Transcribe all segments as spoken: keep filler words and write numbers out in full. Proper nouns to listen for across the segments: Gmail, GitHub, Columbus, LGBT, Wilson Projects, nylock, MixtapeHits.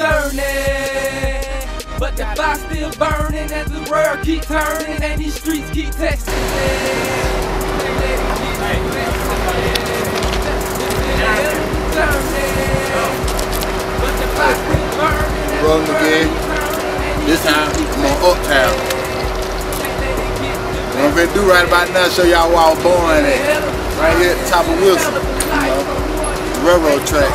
journey. But the fire's still burning as the world keep turning and these streets keep texting me. Rolling again. This time, I'm on Uptown. What I'm gonna do right about now is show y'all where I was born at. Right here at the top of Wilson, you know, railroad track.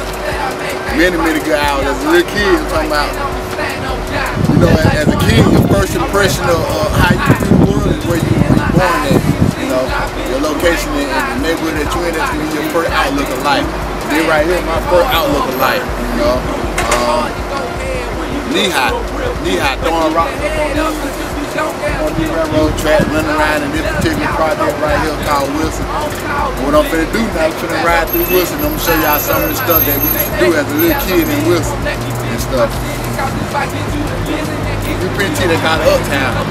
Many, many good hours. As a little kid, I'm talking about, you know, as a kid, your first impression of uh, how you view the world is where you were born at, you know, your location and the neighborhood that you're in, that's gonna be your first outlook of life. Then right here, my first outlook of life, you know. Um, knee high, knee high, throwing rocks up on this, on this railroad track, running around in this particular project right here called Wilson. What I'm finna do now, I'm finna ride through Wilson. I'm gonna show y'all some of the stuff that we used to do as a little kid in Wilson and stuff. We pretty they call it Uptown.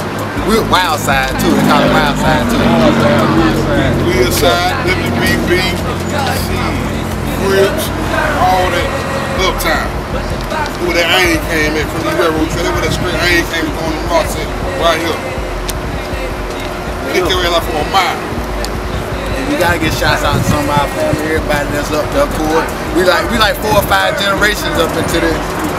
We Wild Side too, they call it Wild Side too. Wild Side, W B B, Cribs, all that Uptown. Where that iron came at from the railroad trail, where that straight iron came on the market right here. We didn't carry like for a mile. We gotta get shots out to some of our family, everybody that's up to court. We like we like four or five generations up into the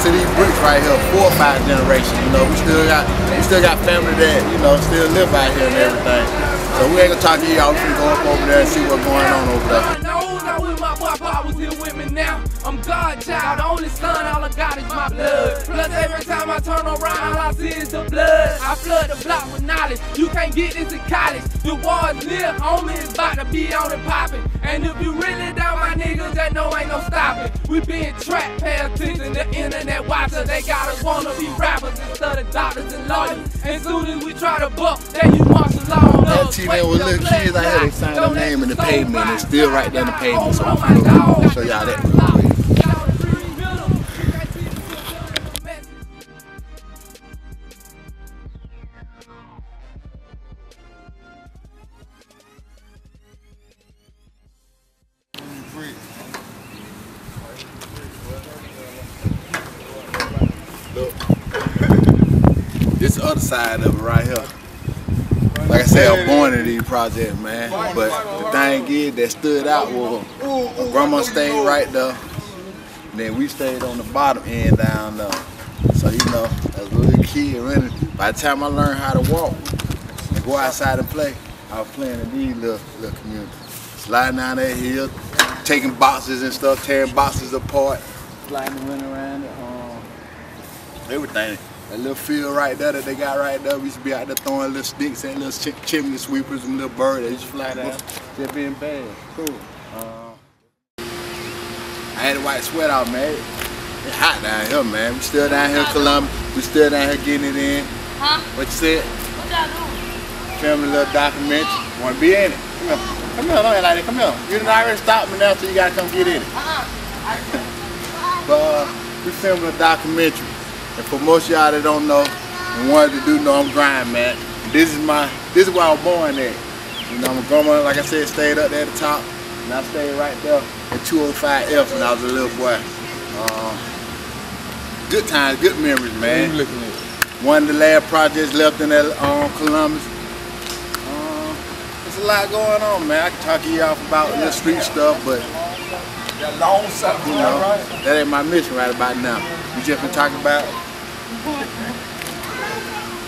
to these bricks right here. Four or five generations, you know. We still got we still got family that, you know, still live out here and everything. So we ain't gonna talk to y'all. We finna go up over there and see what's going on over there. I know I with my papa, I was here with me now. I'm God child, only son, all I got is my blood. Plus every time I turn around, all I see is the blood. I flood the block with knowledge. You can't get this in college. The war's near, homie is about to be on and popping. And if you really down, my niggas, that know ain't no stopping. We being trapped, pay attention to internet watchers. They got us wanna be rappers instead of doctors and lawyers. And soon as we try to buck, they you martial law. That team that was little kids, I heard they signed their name in the pavement. It's still right there in the pavement, so I'm gonna show y'all that real quick. This other side of it right here. Like I said, I'm born into these projects, man. But the thing is that stood out was my grandma stayed right there. And then we stayed on the bottom end down there. So, you know, as a little kid running, by the time I learned how to walk and go outside and play, I was playing in these little, little communities. Sliding down that hill, taking boxes and stuff, tearing boxes apart, sliding and running around it. Um, everything. That little field right there that they got right there, we used to be out there throwing little sticks and little ch chimney sweepers and little birds that used to fly down. They're being bad. Cool. Uh, I had a white sweat out, man. It's hot down here, man. We still down here in Columbus. We still down here getting it in. Huh? What you said? What y'all doing? Filming a little documentary. Want to be in it? Come here. Come here, don't act like that. Come here. You done already stopped me now, so you got to come get in it. Uh-uh. But uh, we filming a documentary. And for most of y'all that don't know and wanted to do know, I'm grind, man. This is my, this is where I was born at. You know, my grandma, like I said, stayed up there at the top, and I stayed right there at two oh five F when I was a little boy. Uh, good times, good memories, man. What are you looking at? One of the last projects left in that um, Columbus. Um, there's a lot going on, man. I can talk to y'all about yeah, this street yeah. stuff, but that long stuff, you know, right? That ain't my mission right about now. We just been talking about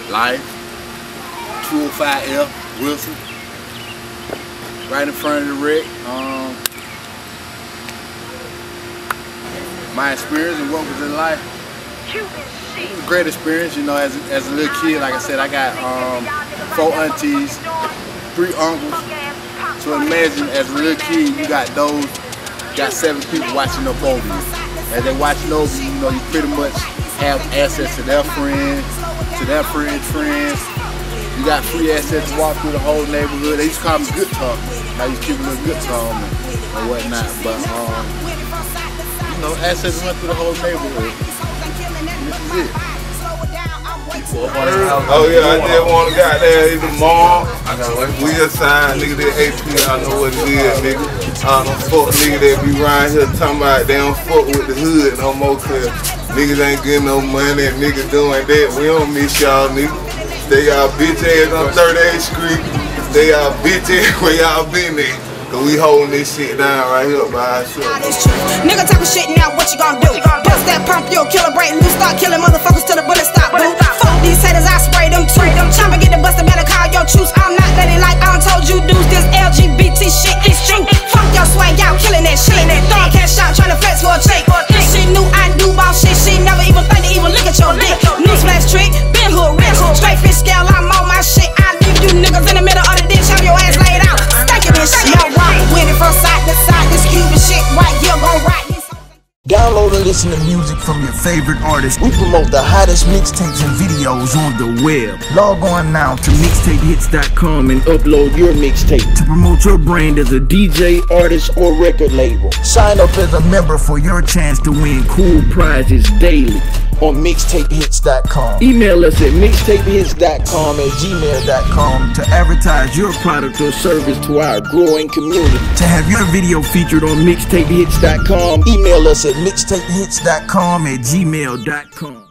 life, two oh five L, Wilson, right in front of the wreck. Um, my experience and what was in life. It was a great experience, you know, as a, as a little kid. Like I said, I got um, four aunties, three uncles. So imagine, as a little kid, you got those, got seven people watching up over you. As they watching over you, you know, you pretty much have access to their friends, to their friends' friends. You got free access to walk through the whole neighborhood. They used to call them good talk. Now you keep a little good talk and, and whatnot. But, um, you know, access went through the whole neighborhood. And this is it. Oh, yeah, I did want to got there in the mall. We assigned nigga that A P, I know what it is, nigga. I don't fuck nigga that be around here talking about they don't fuck with the hood no more, cause Niggas ain't getting no money, niggas doing that. We don't miss y'all niggas. Stay y'all bitch ass on thirty-eighth Street. Stay y'all bitch ass where y'all been at. Cause we holding this shit down right here by ourselves. Nigga talking shit now, what you gonna do? Bust that pump, you'll kill a brain. You start killing motherfuckers till the bullets stop, boo. Fuck these haters, I spray them too. Tryna get the busted, better call your troops. I'm not letting like I done told you dudes. This L G B T shit is true. Fuck your swag, y'all killing that shit. Dog can't shop, tryna flex for a check. She knew I do ball shit. She never even think to even look at your dick. Newsflash trick, been hood rich. Straight fish scale, I'm on my shit. I leave you niggas in the middle of the ditch. Have your ass laid out. Stankin' this shit. From side to side, this Cuban shit right here gon' rock. Download and listen to music from your favorite artists. We promote the hottest mixtapes and videos on the web. Log on now to mixtape hits dot com and upload your mixtape to promote your brand as a D J, artist, or record label. Sign up as a member for your chance to win cool prizes daily on mixtape hits dot com. Email us at mixtape hits dot com at gmail dot com to advertise your product or service to our growing community. To have your video featured on mixtape hits dot com, email us at mixtape hits dot com at gmail dot com.